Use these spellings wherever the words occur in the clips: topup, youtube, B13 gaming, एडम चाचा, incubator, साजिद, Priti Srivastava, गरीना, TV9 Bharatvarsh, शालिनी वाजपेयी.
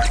तो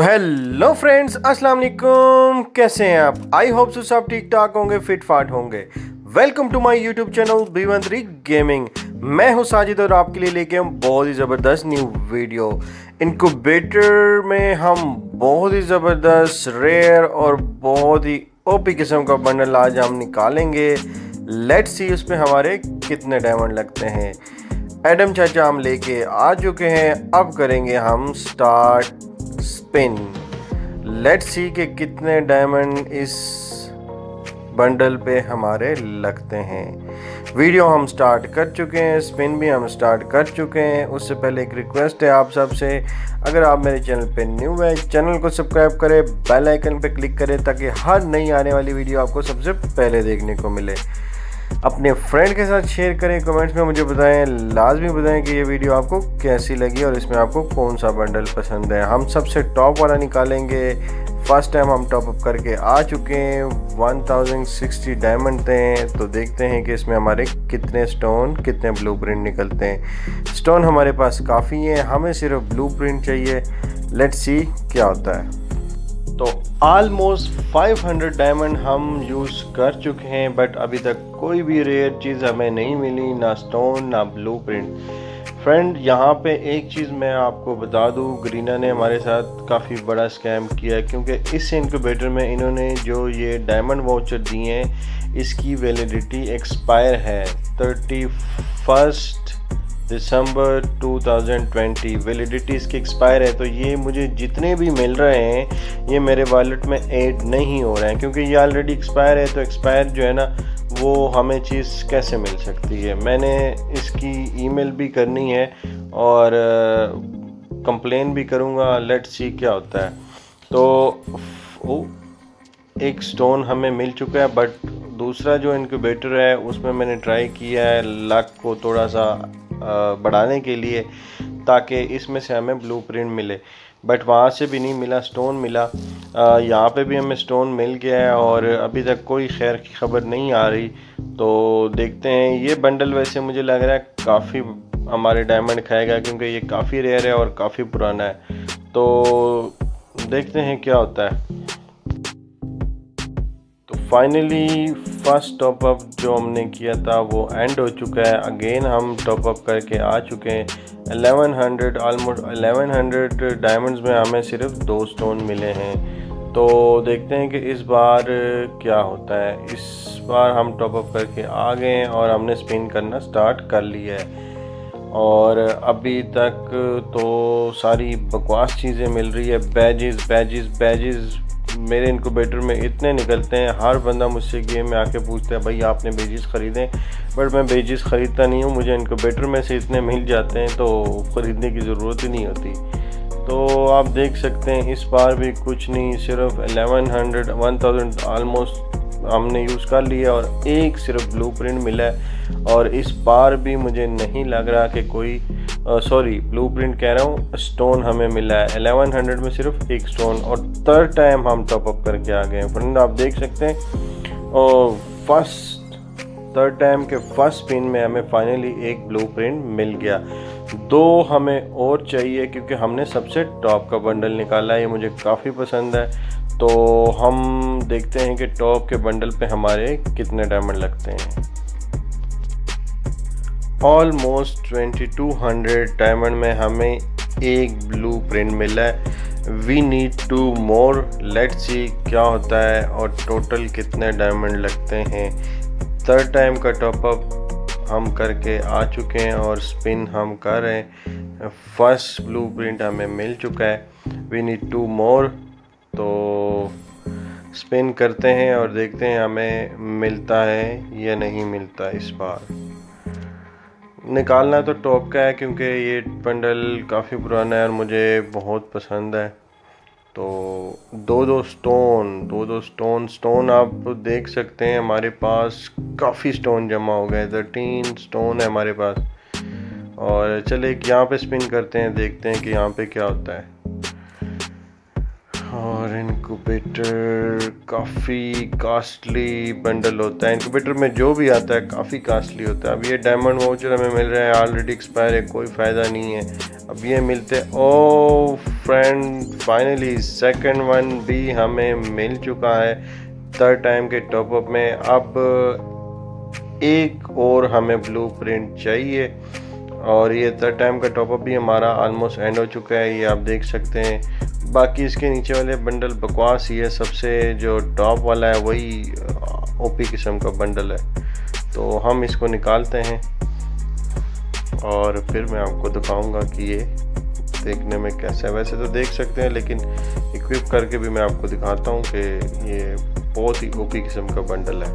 hello friends, अस्सलाम वालेकुम। कैसे हैं आप? आई होप सो सब ठीक ठाक होंगे, फिट फाट होंगे। Welcome to my YouTube channel B13 gaming. मैं हूं साजिद और आपके लिए लेके हम बहुत ही ज़बरदस्त न्यू वीडियो। इनक्यूबेटर में हम बहुत ही ज़बरदस्त रेयर और बहुत ही ओपी किस्म का बंडल आज हम निकालेंगे। लेट्स सी उसमें हमारे कितने डायमंड लगते हैं। एडम चाचा हम लेके आ चुके हैं, अब करेंगे हम स्टार्ट स्पिन। लेट्स सी के कितने डायमंड इस बंडल पे हमारे लगते हैं। वीडियो हम स्टार्ट कर चुके हैं, स्पिन भी हम स्टार्ट कर चुके हैं। उससे पहले एक रिक्वेस्ट है आप सबसे, अगर आप मेरे चैनल पे न्यू हैं, चैनल को सब्सक्राइब करें, बेल आइकन पे क्लिक करें ताकि हर नई आने वाली वीडियो आपको सबसे पहले देखने को मिले। अपने फ्रेंड के साथ शेयर करें, कमेंट्स में मुझे बताएं, लाजमी बताएं कि ये वीडियो आपको कैसी लगी और इसमें आपको कौन सा बंडल पसंद है। हम सबसे टॉप वाला निकालेंगे। फर्स्ट टाइम हम टॉप अप करके आ चुके हैं, 1060 डायमंड थे। तो देखते हैं कि इसमें हमारे कितने स्टोन, कितने ब्लूप्रिंट निकलते हैं। स्टोन हमारे पास काफ़ी है, हमें सिर्फ ब्लूप्रिंट चाहिए। लेट्स सी क्या होता है। तो आलमोस्ट 500 डायमंड हम यूज़ कर चुके हैं, बट अभी तक कोई भी रेयर चीज़ हमें नहीं मिली, ना स्टोन ना ब्लूप्रिंट। फ्रेंड, यहाँ पे एक चीज़ मैं आपको बता दूँ, गरीना ने हमारे साथ काफ़ी बड़ा स्कैम किया है, क्योंकि इस इनक्यूबेटर में इन्होंने जो ये डायमंड वाउचर दिए हैं इसकी वैलिडिटी एक्सपायर है 31 दिसंबर 2020। वैलिडिटी इसकी एक्सपायर है। तो ये मुझे जितने भी मिल रहे हैं ये मेरे वॉलेट में ऐड नहीं हो रहे हैं, क्योंकि ये ऑलरेडी एक्सपायर है। तो एक्सपायर जो है ना, वो हमें चीज़ कैसे मिल सकती है। मैंने इसकी ईमेल भी करनी है और कंप्लेन भी करूँगा। लेट्स सी क्या होता है। तो एक स्टोन हमें मिल चुका है, बट दूसरा जो इनक्यूबेटर है उसमें मैंने ट्राई किया है लक को थोड़ा सा बढ़ाने के लिए, ताकि इसमें से हमें ब्लूप्रिंट मिले, बट वहाँ से भी नहीं मिला। स्टोन मिला, यहाँ पे भी हमें स्टोन मिल गया है और अभी तक कोई खैर की खबर नहीं आ रही। तो देखते हैं। ये बंडल वैसे मुझे लग रहा है काफ़ी हमारे डायमंड खाएगा, क्योंकि ये काफ़ी रेयर है और काफ़ी पुराना है। तो देखते हैं क्या होता है। फाइनली फर्स्ट टॉप अप जो हमने किया था वो एंड हो चुका है। अगेन हम टॉप अप करके आ चुके हैं। 1100 ऑलमोस्ट 1100 डायमंड्स में हमें सिर्फ 2 स्टोन मिले हैं। तो देखते हैं कि इस बार क्या होता है। इस बार हम टॉप अप करके आ गए हैं और हमने स्पिन करना स्टार्ट कर लिया है। और अभी तक तो सारी बकवास चीज़ें मिल रही है। बैजेस मेरे इनक्यूबेटर में इतने निकलते हैं, हर बंदा मुझसे गेम में आके पूछता है भाई आपने बेजेस ख़रीदें, बट मैं बेजेस ख़रीदता नहीं हूँ। मुझे इनक्यूबेटर में से इतने मिल जाते हैं तो ख़रीदने की ज़रूरत ही नहीं होती। तो आप देख सकते हैं इस बार भी कुछ नहीं, सिर्फ 1000 आलमोस्ट हमने यूज़ कर लिया और एक सिर्फ ब्लूप्रिंट मिला है। और इस बार भी मुझे नहीं लग रहा कि कोई सॉरी ब्लूप्रिंट कह रहा हूँ, स्टोन हमें मिला है। 1100 में सिर्फ एक स्टोन और थर्ड टाइम हम टॉप अप करके आ गए। फ्रेंड, आप देख सकते हैं और थर्ड टाइम के फर्स्ट स्पिन में हमें फाइनली एक ब्लूप्रिंट मिल गया। 2 हमें और चाहिए, क्योंकि हमने सबसे टॉप का बंडल निकाला है। ये मुझे काफ़ी पसंद है। तो हम देखते हैं कि टॉप के बंडल पे हमारे कितने डायमंड लगते हैं। ऑलमोस्ट 2200 डायमंड में हमें एक ब्लूप्रिंट मिला है। We need 2 more. Let's see क्या होता है और टोटल कितने डायमंड लगते हैं। थर्ड टाइम का टॉप अप हम करके आ चुके हैं और स्पिन हम कर रहे हैं। फर्स्ट ब्लूप्रिंट हमें मिल चुका है। We need 2 more. तो स्पिन करते हैं और देखते हैं हमें मिलता है या नहीं मिलता। इस बार निकालना तो टॉप का है, क्योंकि ये बंडल काफ़ी पुराना है और मुझे बहुत पसंद है। तो दो स्टोन आप देख सकते हैं हमारे पास काफ़ी स्टोन जमा हो गए, 13 स्टोन है हमारे पास। और चले एक यहाँ पे स्पिन करते हैं, देखते हैं कि यहाँ पे क्या होता है। और इनक्यूबेटर काफ़ी कास्टली बंडल होता है, इनक्यूबेटर में जो भी आता है काफ़ी कास्टली होता है। अब ये डायमंड वाउचर हमें मिल रहा है, ऑलरेडी एक्सपायर है, कोई फ़ायदा नहीं है। अब ये मिलते ओ फ्रेंड, फाइनली सेकंड वन भी हमें मिल चुका है थर्ड टाइम के टॉपअप में। अब एक और हमें ब्लूप्रिंट चाहिए और ये थर्ड टाइम का टॉपअप भी हमारा ऑलमोस्ट एंड हो चुका है, ये आप देख सकते हैं। बाकी इसके नीचे वाले बंडल बकवास ही है, सबसे जो टॉप वाला है वही ओपी किस्म का बंडल है, तो हम इसको निकालते हैं और फिर मैं आपको दिखाऊंगा कि ये देखने में कैसा है। वैसे तो देख सकते हैं लेकिन इक्विप करके भी मैं आपको दिखाता हूं कि ये बहुत ही ओपी किस्म का बंडल है।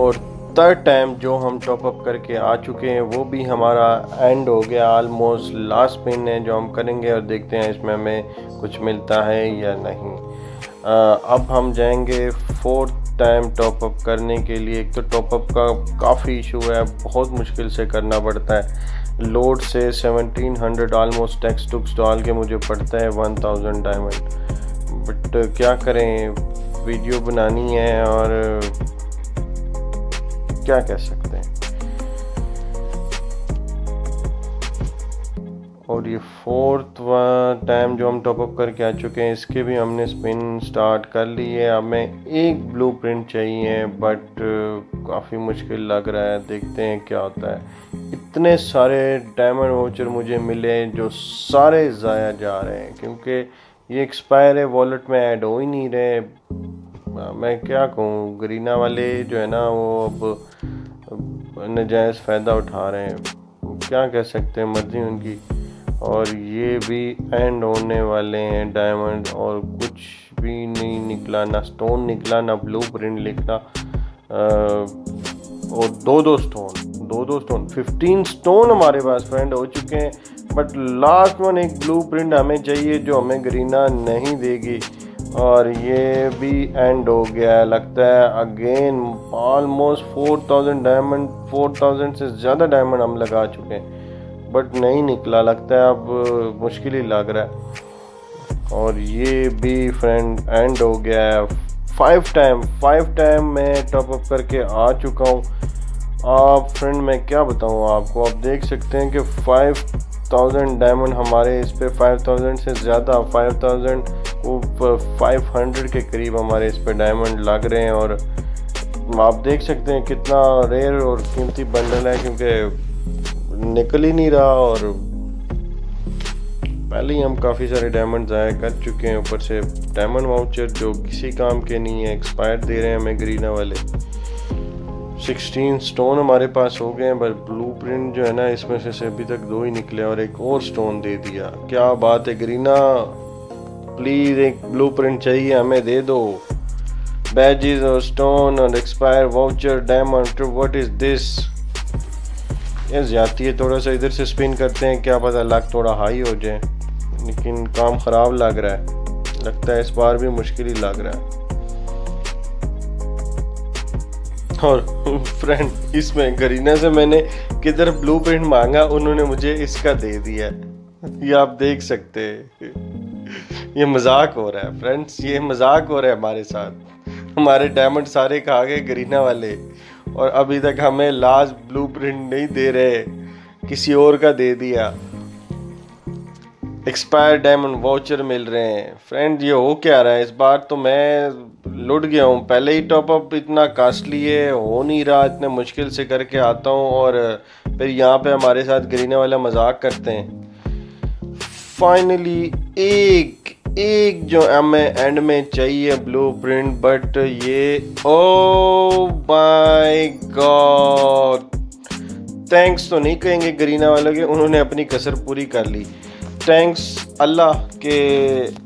और थर्ड टाइम जो हम टॉपअप करके आ चुके हैं वो भी हमारा एंड हो गया, ऑलमोस्ट लास्ट पिन है जो हम करेंगे और देखते हैं इसमें हमें कुछ मिलता है या नहीं। अब हम जाएंगे फोर्थ टाइम टॉपअप करने के लिए। एक तो टॉपअप का काफ़ी इशू है, बहुत मुश्किल से करना पड़ता है। लोड से 1700 ऑलमोस्ट टैक्स टुक्स डाल के मुझे पड़ता है 1000 डायमंड, बट क्या करें, वीडियो बनानी है और क्या कह सकते हैं। और ये फोर्थ टाइम जो हम टॉपअप करके आ चुके हैं, इसके भी हमने स्पिन स्टार्ट कर ली है। हमें एक ब्लूप्रिंट चाहिए बट काफ़ी मुश्किल लग रहा है, देखते हैं क्या होता है। इतने सारे डायमंड वाउचर मुझे मिले जो सारे ज़ाया जा रहे हैं क्योंकि ये एक्सपायर है, वॉलेट में ऐड हो ही नहीं रहे। मैं क्या कहूँ, गरीना वाले जो है ना वो अब नजायज़ फ़ायदा उठा रहे हैं, क्या कह सकते हैं, मर्जी उनकी। और ये भी एंड होने वाले हैं डायमंड, और कुछ भी नहीं निकला, ना स्टोन निकला ना ब्लूप्रिंट निकला। और दो स्टोन 15 स्टोन हमारे पास फ्रेंड हो चुके हैं, बट लास्ट वन एक ब्लूप्रिंट हमें चाहिए जो हमें गरीना नहीं देगी। और ये भी एंड हो गया, लगता है अगेन ऑलमोस्ट 4000 डायमंड, 4000 से ज़्यादा डायमंड हम लगा चुके हैं बट नहीं निकला, लगता है अब मुश्किल ही लग रहा है। और ये भी फ्रेंड एंड हो गया है। फाइव टाइम मैं टॉपअप करके आ चुका हूँ। आप फ्रेंड मैं क्या बताऊँ आपको, आप देख सकते हैं कि 5000 डायमंड हमारे इस पे, 5000 से ज़्यादा, 5500 के करीब हमारे इस पे डायमंड लग रहे हैं। और आप देख सकते हैं कितना रेयर और कीमती बंडल है क्योंकि निकल ही नहीं रहा, और पहले ही हम काफ़ी सारे डायमंड ज़ाया कर चुके हैं। ऊपर से डायमंड वाउचर जो किसी काम के नहीं है, एक्सपायर दे रहे हैं हमें गरीना वाले। 16 स्टोन हमारे पास हो गए हैं बट ब्लूप्रिंट जो है ना इसमें से अभी तक 2 ही निकले और एक और स्टोन दे दिया। क्या बात है गरीना, प्लीज़ एक ब्लूप्रिंट चाहिए हमें, दे दो। बैजेस और स्टोन और expire voucher diamond, what is this. ये जाती है, थोड़ा सा इधर से स्पिन करते हैं, क्या पता लक थोड़ा हाई हो जाए, लेकिन काम ख़राब लग रहा है, लगता है इस बार भी मुश्किल ही लग रहा है। और फ्रेंड इसमें गरीना से मैंने किधर ब्लूप्रिंट मांगा, उन्होंने मुझे इसका दे दिया, ये आप देख सकते हैं। ये मजाक हो रहा है फ्रेंड्स, ये मजाक हो रहा है हमारे साथ, हमारे डायमंड सारे खा गए गरीना वाले और अभी तक हमें लास्ट ब्लूप्रिंट नहीं दे रहे, किसी और का दे दिया। एक्सपायर डायमंड वाउचर मिल रहे हैं फ्रेंड, ये हो क्या रहा है, इस बार तो मैं लुट गया हूँ। पहले ही टॉपअप इतना कास्टली है, हो नहीं रहा, इतने मुश्किल से करके आता हूँ और फिर यहाँ पे हमारे साथ गरीना वाला मजाक करते हैं। फाइनली एक जो हमें एंड में चाहिए ब्लूप्रिंट, बट ये ओ माय गॉड, थैंक्स तो नहीं कहेंगे गरीना वालों के, उन्होंने अपनी कसर पूरी कर ली। थैंक्स अल्लाह के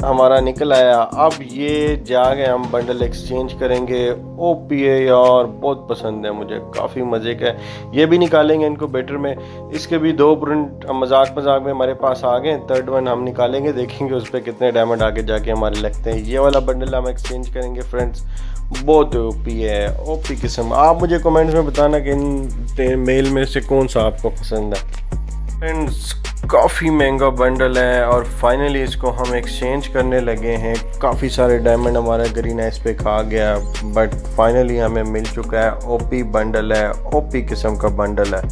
हमारा निकल आया। अब ये जा गए हम बंडल एक्सचेंज करेंगे। ओपीए यार बहुत पसंद है मुझे, काफ़ी मज़े का है। ये भी निकालेंगे इनको बेटर में। इसके भी दो प्रिंट मजाक मजाक में हमारे पास आ गए। थर्ड वन हम निकालेंगे, देखेंगे उस पर कितने डायमंड आगे जाके हमारे लगते हैं। ये वाला बंडल हम एक्सचेंज करेंगे फ्रेंड्स, बहुत ओपी है, ओपी किस्म। आप मुझे कमेंट्स में बताना कि इन मेल में से कौन सा आपको पसंद है। फ्रेंड्स काफ़ी महंगा बंडल है और फाइनली इसको हम एक्सचेंज करने लगे हैं। काफ़ी सारे डायमंड हमारा गरीना इस पे खा गया, बट फाइनली हमें मिल चुका है। ओपी बंडल है, ओपी किस्म का बंडल है।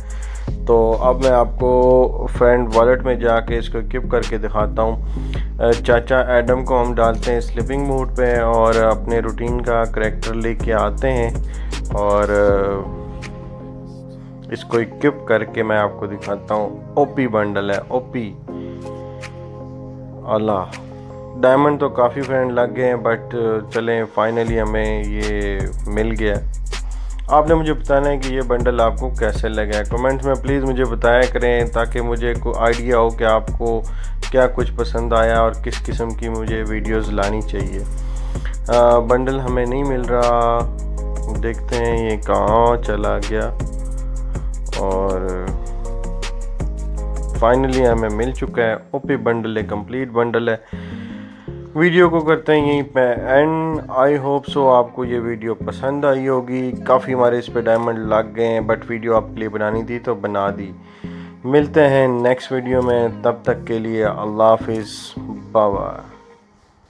तो अब मैं आपको फ्रेंड वॉलेट में जाके इसको क्लिप करके दिखाता हूँ। चाचा एडम को हम डालते हैं स्लीपिंग मोड पे और अपने रूटीन का करैक्टर लेके आते हैं और इसको इक्विप करके मैं आपको दिखाता हूँ। ओपी बंडल है, ओपी अल्लाह। डायमंड तो काफ़ी फ्रेंड लग गए हैं, बट चलें फाइनली हमें ये मिल गया। आपने मुझे बताना है कि ये बंडल आपको कैसे लगा है। कमेंट्स में प्लीज़ मुझे बताया करें ताकि मुझे कोई आइडिया हो कि आपको क्या कुछ पसंद आया और किस किस्म की मुझे वीडियोस लानी चाहिए। बंडल हमें नहीं मिल रहा, देखते हैं ये कहाँ चला गया। और फाइनली हमें मिल चुका है ओपी बंडल, है कंप्लीट बंडल है। वीडियो को करते हैं यहीं पे एंड। आई होप सो आपको ये वीडियो पसंद आई होगी। काफ़ी हमारे इस पे डायमंड लग गए हैं, बट वीडियो आपके लिए बनानी थी तो बना दी। मिलते हैं नेक्स्ट वीडियो में, तब तक के लिए अल्लाह हाफिज़, बाय बाय।